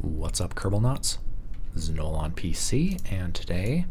What's up, Kerbalnauts? This is NOELonPC, and today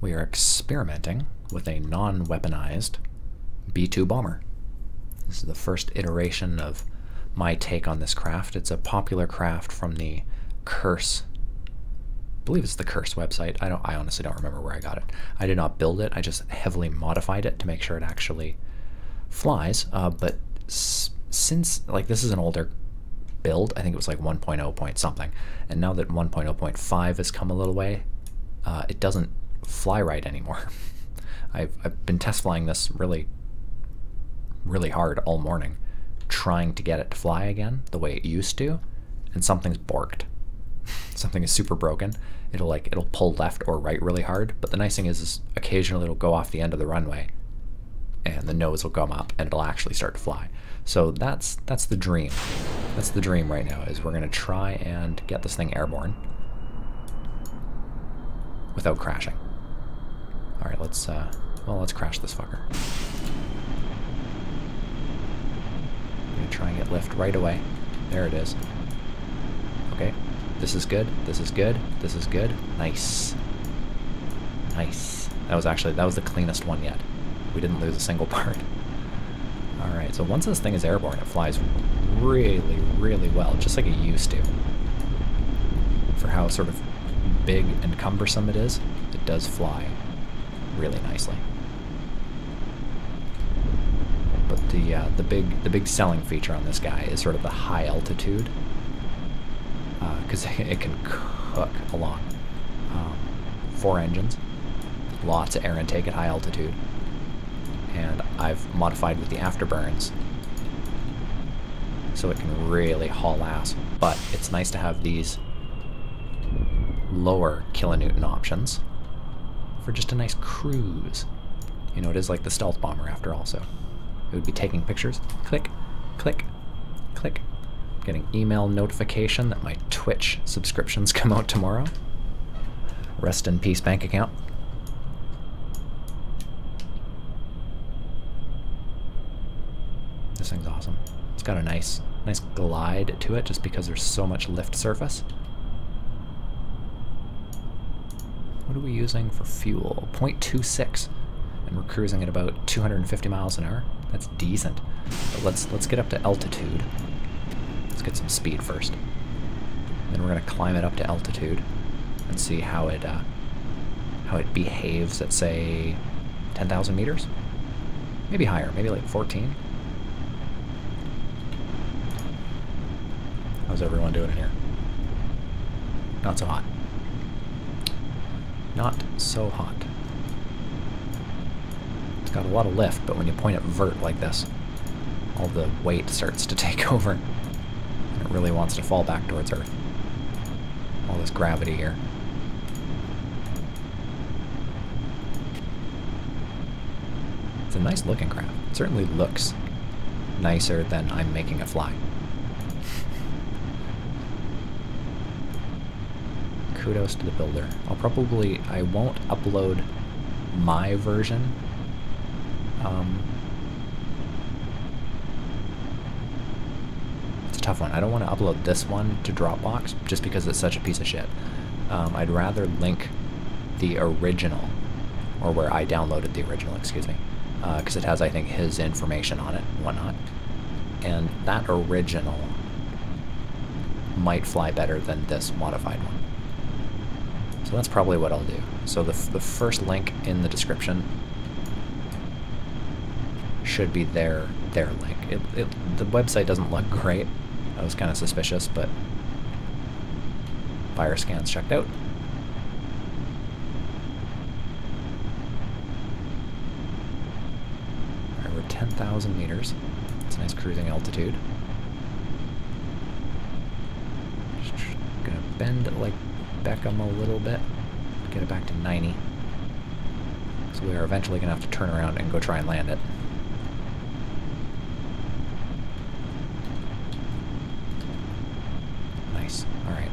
we are experimenting with a non-weaponized B-2 bomber. This is the first iteration of my take on this craft. It's a popular craft from the Curse, I believe it's the Curse website. I honestly don't remember where I got it. I did not build it. I just heavily modified it to make sure it actually flies. But since, like, this is an older build, I think it was like 1.0 point something, and now that 1.0.5 has come a little way, it doesn't fly right anymore. I've been test flying this really hard all morning, trying to get it to fly again the way it used to, and something's borked. Something is super broken. It'll pull left or right really hard, but the nice thing is occasionally it'll go off the end of the runway and the nose will come up and it'll actually start to fly. So that's the dream. That's the dream right now, is we're gonna try and get this thing airborne without crashing. All right, let's crash this fucker. I'm gonna try and get lift right away. There it is. Okay, this is good, this is good, this is good. Nice, nice. That was the cleanest one yet. We didn't lose a single part. All right, so once this thing is airborne, it flies really well, just like it used to. For how sort of big and cumbersome it is, it does fly really nicely. But the big selling feature on this guy is sort of the high altitude, because it can cook a lot. 4 engines, lots of air intake at high altitude, and I've modified with the afterburns so it can really haul ass. But it's nice to have these lower kilonewton options for just a nice cruise. You know, it is like the stealth bomber after all, so it would be taking pictures. Click, click, click. Getting email notification that my Twitch subscriptions come out tomorrow. Rest in peace, bank account. This thing's awesome. It's got a nice glide to it just because there's so much lift surface. What are we using for fuel? 0.26, and we're cruising at about 250 miles an hour. That's decent. But let's get up to altitude. Let's get some speed first. Then we're gonna climb it up to altitude and see how it behaves at, say, 10,000 meters, maybe higher, maybe like 14. How's everyone doing in here? Not so hot. Not so hot. It's got a lot of lift, but when you point it vert like this, all the weight starts to take over. And it really wants to fall back towards Earth. All this gravity here. It's a nice looking craft. It certainly looks nicer than I'm making it fly. Kudos to the builder. I won't upload my version it's a tough one. I don't want to upload this one to Dropbox just because it's such a piece of shit. I'd rather link the original, or where I downloaded the original, excuse me, because it has, I think, his information on it and whatnot, and that original might fly better than this modified one. So that's probably what I'll do. So the first link in the description should be their link. The website doesn't look great. I was kind of suspicious, but buyer scans checked out. All right, we're 10,000 meters. It's a nice cruising altitude. Just gonna bend it like Beckham a little bit, get it back to 90. So we are eventually going to have to turn around and go try and land it. Nice. Alright.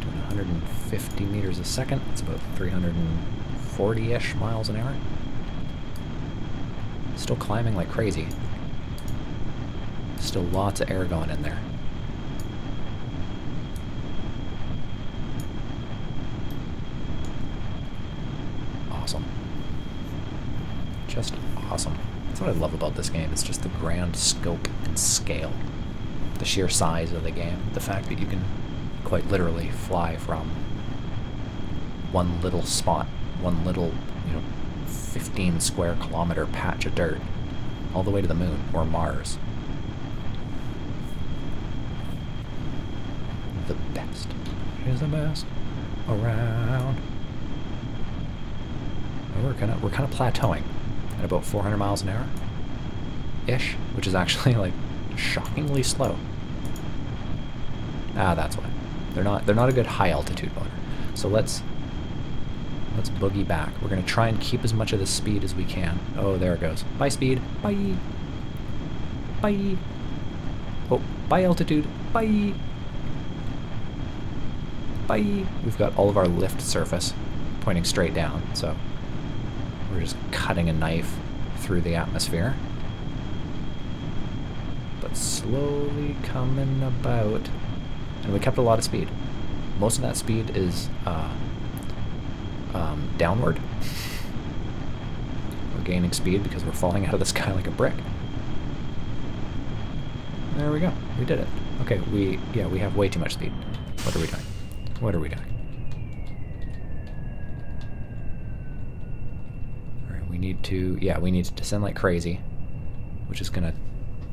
Doing 150. 50 meters a second. It's about 340-ish miles an hour. Still climbing like crazy. Still lots of air going in there. Awesome. Just awesome. That's what I love about this game. It's just the grand scope and scale. The sheer size of the game. The fact that you can quite literally fly from one little spot, one little, 15 square kilometer patch of dirt, all the way to the moon or Mars. The best. She's the best around. We're kind of plateauing at about 400 miles an hour ish, which is actually like shockingly slow. Ah, that's why. They're not a good high altitude motor. So let's boogie back. We're gonna try and keep as much of the speed as we can. Oh, there it goes. Bye speed. Bye. Bye. Oh, bye altitude. Bye. Bye. We've got all of our lift surface pointing straight down, so we're just cutting a knife through the atmosphere. But slowly coming about. And we kept a lot of speed. Most of that speed is downward. We're gaining speed because we're falling out of the sky like a brick. There we go. We did it. Okay, we have way too much speed. What are we doing? What are we doing? Alright, we need to we need to descend like crazy, which is gonna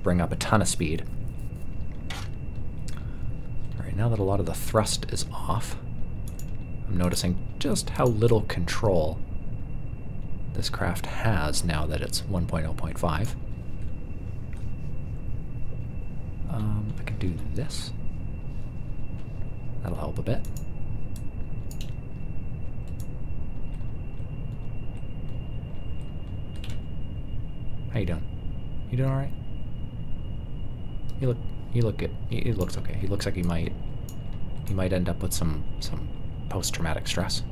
bring up a ton of speed. Alright, now that a lot of the thrust is off, I'm noticing just how little control this craft has now that it's 1.0.5. I can do this. That'll help a bit. How you doing? You doing all right? You look good. He looks okay. He looks like he might end up with some post-traumatic stress.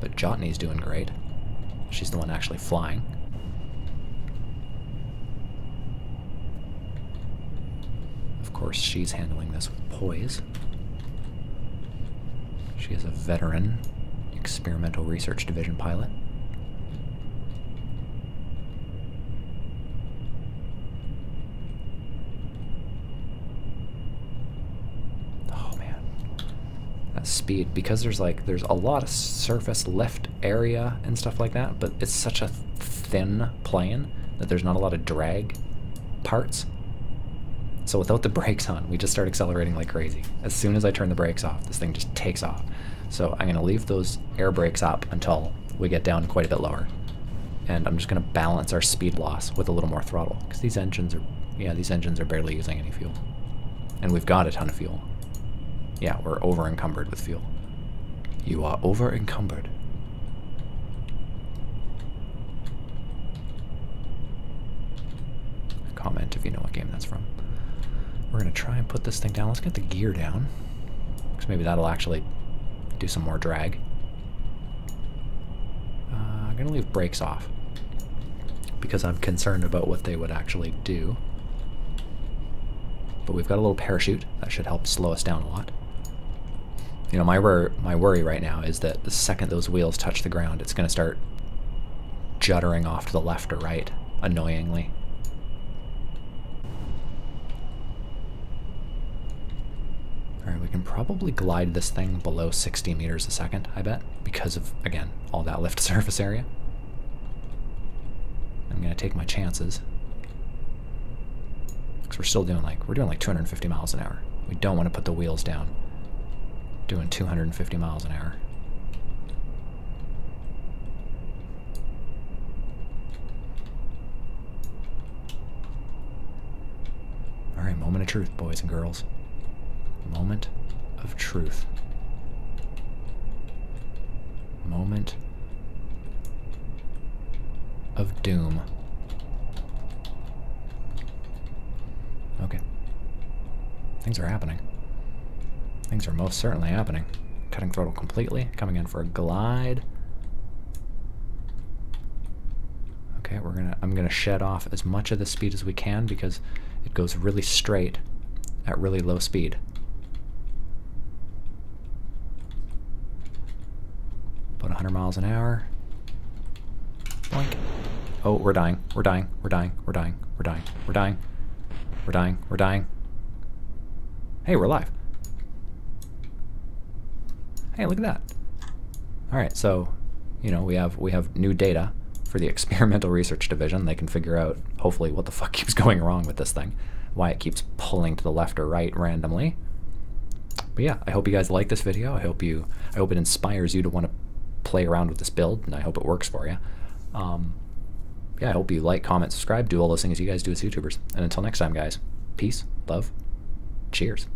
But Jotny's doing great. She's the one actually flying. Of course, she's handling this with poise. She is a veteran experimental research division pilot. Speed, because there's a lot of surface lift area and stuff like that, but it's such a thin plane that there's not a lot of drag parts. So without the brakes on, we just start accelerating like crazy. As soon as I turn the brakes off, this thing just takes off. So I'm gonna leave those air brakes up until we get down quite a bit lower, and I'm just gonna balance our speed loss with a little more throttle, because these engines are barely using any fuel, and we've got a ton of fuel. Yeah, we're over-encumbered with fuel. You are over-encumbered. Comment if you know what game that's from. We're gonna try and put this thing down. Let's get the gear down, because maybe that'll actually do some more drag. I'm gonna leave brakes off, because I'm concerned about what they would actually do. But we've got a little parachute that should help slow us down a lot. You know, my worry right now is that the second those wheels touch the ground, it's going to start juddering off to the left or right, annoyingly. Alright, we can probably glide this thing below 60 meters a second, I bet, because of, again, all that lift surface area. I'm going to take my chances. Because we're doing like 250 miles an hour. We don't want to put the wheels down doing 250 miles an hour. Alright, moment of truth, boys and girls. Moment of truth. Moment of doom. Okay, Things are happening. Things are most certainly happening. Cutting throttle completely, coming in for a glide. Okay, I'm gonna shed off as much of the speed as we can because it goes really straight at really low speed. About 100 miles an hour. Boink. Oh, we're dying. We're dying. We're dying. We're dying. We're dying. We're dying. We're dying. We're dying. Hey, we're alive. Hey, look at that. All right, so, you know, we have new data for the experimental research division. They can figure out, hopefully, what the fuck keeps going wrong with this thing, why it keeps pulling to the left or right randomly. But yeah, I hope you guys like this video. I hope it inspires you to want to play around with this build, and I hope it works for you. Yeah, I hope you like, comment, subscribe, do all those things you guys do as YouTubers. And until next time, guys, peace, love, cheers.